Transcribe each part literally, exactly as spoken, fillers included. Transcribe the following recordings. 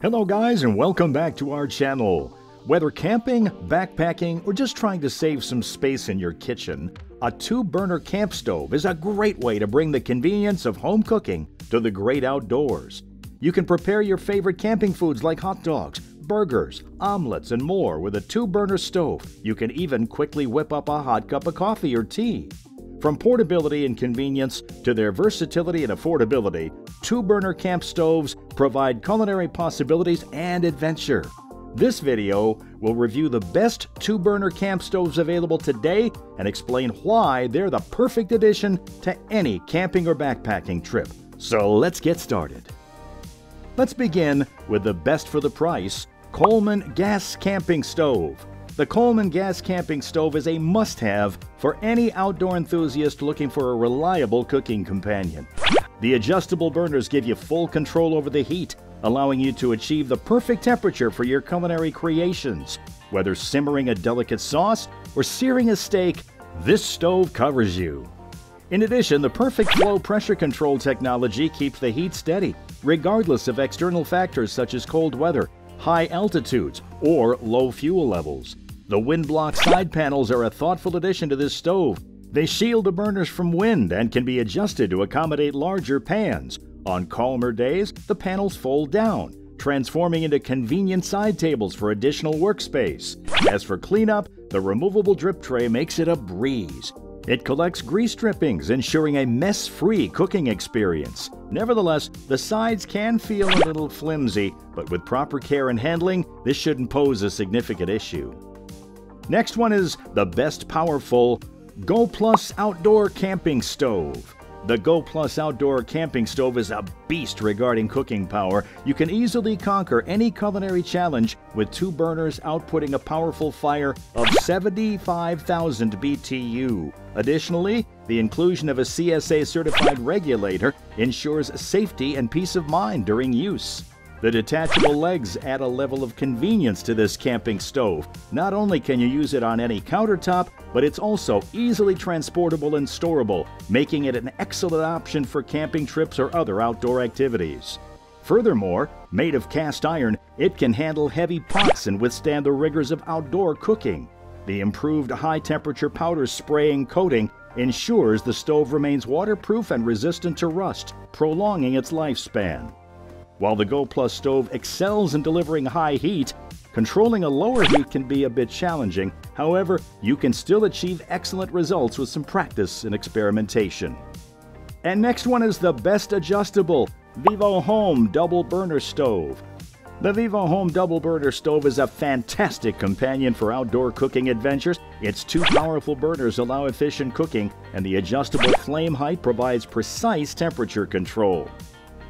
Hello guys, and welcome back to our channel. Whether camping, backpacking, or just trying to save some space in your kitchen, a two-burner camp stove is a great way to bring the convenience of home cooking to the great outdoors. You can prepare your favorite camping foods like hot dogs, burgers, omelets, and more with a two-burner stove. You can even quickly whip up a hot cup of coffee or tea. From portability and convenience to their versatility and affordability, two-burner camp stoves provide culinary possibilities and adventure. This video will review the best two-burner camp stoves available today and explain why they're the perfect addition to any camping or backpacking trip. So let's get started. Let's begin with the best for the price, Coleman Gas Camping Stove. The Coleman Gas Camping Stove is a must-have for any outdoor enthusiast looking for a reliable cooking companion. The adjustable burners give you full control over the heat, allowing you to achieve the perfect temperature for your culinary creations. Whether simmering a delicate sauce or searing a steak, this stove covers you. In addition, the perfect flow pressure control technology keeps the heat steady, regardless of external factors such as cold weather, high altitudes, or low fuel levels. The wind-block side panels are a thoughtful addition to this stove. They shield the burners from wind and can be adjusted to accommodate larger pans. On calmer days, the panels fold down, transforming into convenient side tables for additional workspace. As for cleanup, the removable drip tray makes it a breeze. It collects grease drippings, ensuring a mess-free cooking experience. Nevertheless, the sides can feel a little flimsy, but with proper care and handling, this shouldn't pose a significant issue. Next one is the best powerful GOPLUS Outdoor Camping Stove. The GOPLUS Outdoor Camping Stove is a beast regarding cooking power. You can easily conquer any culinary challenge with two burners outputting a powerful fire of seventy-five thousand B T U. Additionally, the inclusion of a C S A-certified regulator ensures safety and peace of mind during use. The detachable legs add a level of convenience to this camping stove. Not only can you use it on any countertop, but it's also easily transportable and storable, making it an excellent option for camping trips or other outdoor activities. Furthermore, made of cast iron, it can handle heavy pots and withstand the rigors of outdoor cooking. The improved high-temperature powder spraying coating ensures the stove remains waterproof and resistant to rust, prolonging its lifespan. While the GOPLUS stove excels in delivering high heat, controlling a lower heat can be a bit challenging. However, you can still achieve excellent results with some practice and experimentation. And next one is the best adjustable VIVOHOME Double Burner Stove. The VIVOHOME Double Burner Stove is a fantastic companion for outdoor cooking adventures. Its two powerful burners allow efficient cooking, and the adjustable flame height provides precise temperature control.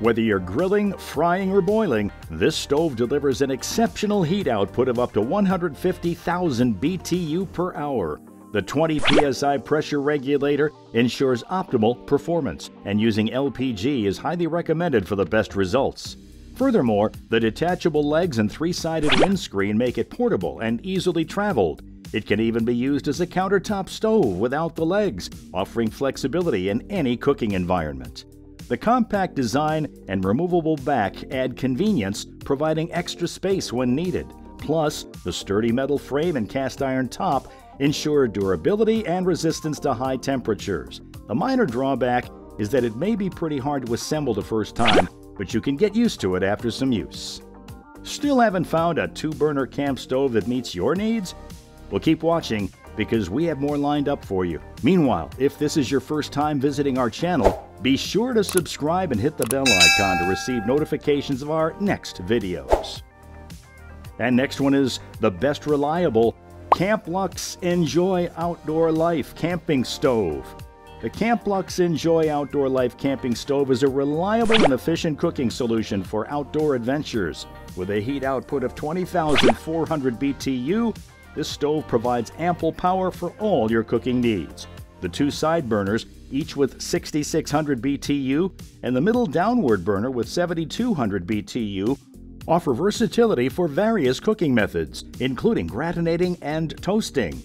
Whether you're grilling, frying, or boiling, this stove delivers an exceptional heat output of up to one hundred fifty thousand B T U per hour. The twenty P S I pressure regulator ensures optimal performance, and using L P G is highly recommended for the best results. Furthermore, the detachable legs and three-sided windscreen make it portable and easily traveled. It can even be used as a countertop stove without the legs, offering flexibility in any cooking environment. The compact design and removable back add convenience, providing extra space when needed. Plus, the sturdy metal frame and cast iron top ensure durability and resistance to high temperatures. A minor drawback is that it may be pretty hard to assemble the first time, but you can get used to it after some use. Still haven't found a two-burner camp stove that meets your needs? Well, keep watching, because we have more lined up for you. Meanwhile, if this is your first time visiting our channel, be sure to subscribe and hit the bell icon to receive notifications of our next videos. And next one is the best reliable CAMPLUX Enjoy Outdoor Life Camping Stove. The CAMPLUX Enjoy Outdoor Life Camping Stove is a reliable and efficient cooking solution for outdoor adventures. With a heat output of twenty thousand four hundred B T U, this stove provides ample power for all your cooking needs. The two side burners, each with sixty-six hundred B T U, and the middle downward burner with seventy-two hundred B T U, offer versatility for various cooking methods, including gratinating and toasting.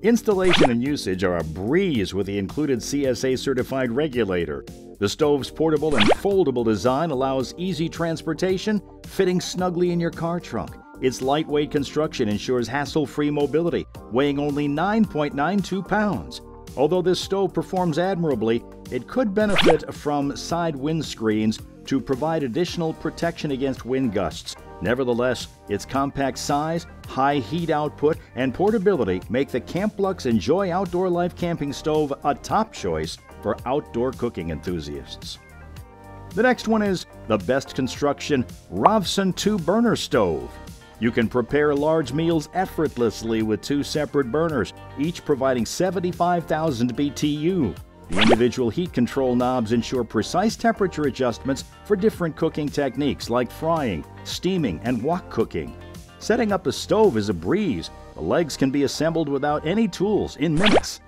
Installation and usage are a breeze with the included C S A certified regulator. The stove's portable and foldable design allows easy transportation, fitting snugly in your car trunk. Its lightweight construction ensures hassle-free mobility, weighing only nine point nine two pounds. Although this stove performs admirably, it could benefit from side wind screens to provide additional protection against wind gusts. Nevertheless, its compact size, high heat output, and portability make the CAMPLUX Enjoy Outdoor Life Camping Stove a top choice for outdoor cooking enthusiasts. The next one is the Best Construction ROVSUN two burner Stove. You can prepare large meals effortlessly with two separate burners, each providing seventy-five thousand B T U. The individual heat control knobs ensure precise temperature adjustments for different cooking techniques like frying, steaming, and wok cooking. Setting up a stove is a breeze. The legs can be assembled without any tools in minutes.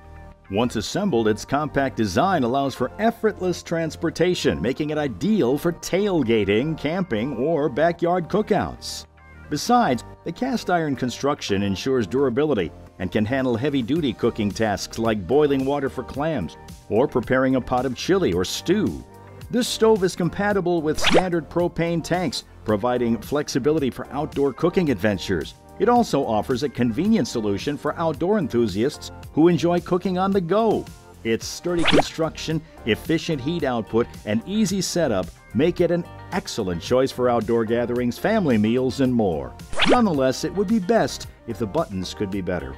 Once assembled, its compact design allows for effortless transportation, making it ideal for tailgating, camping, or backyard cookouts. Besides, the cast iron construction ensures durability and can handle heavy-duty cooking tasks like boiling water for clams or preparing a pot of chili or stew. This stove is compatible with standard propane tanks, providing flexibility for outdoor cooking adventures. It also offers a convenient solution for outdoor enthusiasts who enjoy cooking on the go. Its sturdy construction, efficient heat output, and easy setup make it an excellent choice for outdoor gatherings, family meals, and more. Nonetheless, it would be best if the buttons could be better.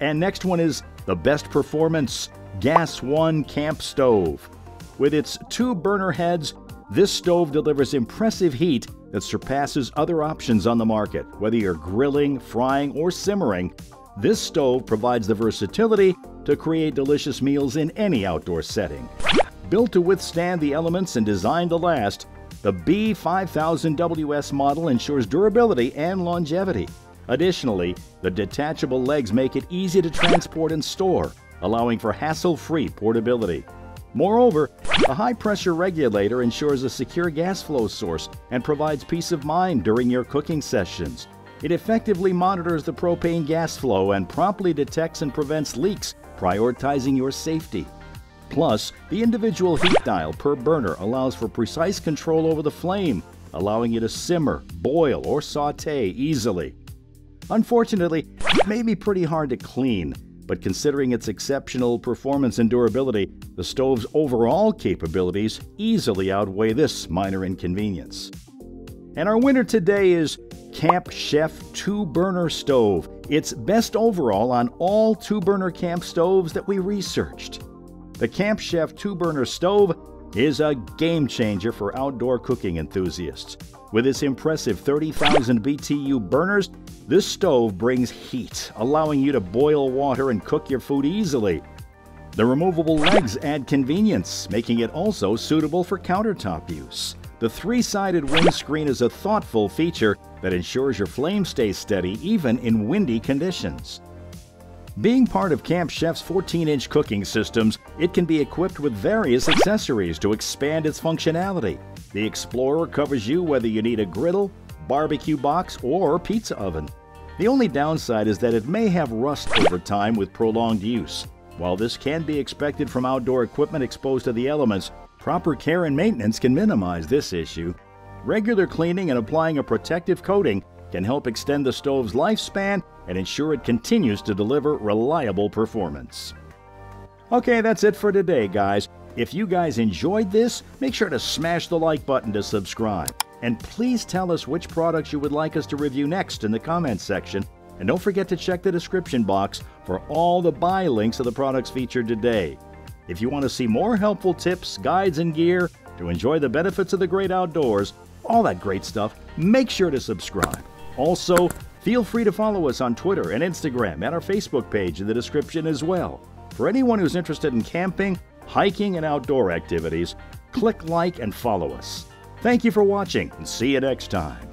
And next one is the Best Performance Gas One Camp Stove. With its two burner heads, this stove delivers impressive heat that surpasses other options on the market. Whether you're grilling, frying, or simmering, this stove provides the versatility to create delicious meals in any outdoor setting. Built to withstand the elements and designed to last, the B five thousand W S model ensures durability and longevity. Additionally, the detachable legs make it easy to transport and store, allowing for hassle-free portability. Moreover, the high-pressure regulator ensures a secure gas flow source and provides peace of mind during your cooking sessions. It effectively monitors the propane gas flow and promptly detects and prevents leaks, prioritizing your safety. Plus, the individual heat dial per burner allows for precise control over the flame, allowing you to simmer, boil, or sauté easily. Unfortunately, it may be pretty hard to clean, but considering its exceptional performance and durability, the stove's overall capabilities easily outweigh this minor inconvenience. And our winner today is Camp Chef two burner Stove. It's best overall on all two burner camp stoves that we researched. The Camp Chef two burner Stove is a game-changer for outdoor cooking enthusiasts. With its impressive thirty thousand B T U burners, this stove brings heat, allowing you to boil water and cook your food easily. The removable legs add convenience, making it also suitable for countertop use. The three-sided windscreen is a thoughtful feature that ensures your flame stays steady even in windy conditions. Being part of Camp Chef's fourteen inch cooking systems, it can be equipped with various accessories to expand its functionality. The Explorer covers you whether you need a griddle, barbecue box, or pizza oven. The only downside is that it may have rust over time with prolonged use. While this can be expected from outdoor equipment exposed to the elements, proper care and maintenance can minimize this issue. Regular cleaning and applying a protective coating can help extend the stove's lifespan and ensure it continues to deliver reliable performance. Okay, that's it for today, guys. If you guys enjoyed this, make sure to smash the like button to subscribe. And please tell us which products you would like us to review next in the comments section. And don't forget to check the description box for all the buy links of the products featured today. If you want to see more helpful tips, guides, and gear to enjoy the benefits of the great outdoors, all that great stuff, make sure to subscribe. Also, feel free to follow us on Twitter and Instagram and our Facebook page in the description as well. For anyone who's interested in camping, hiking, and outdoor activities, click like and follow us. Thank you for watching, and see you next time.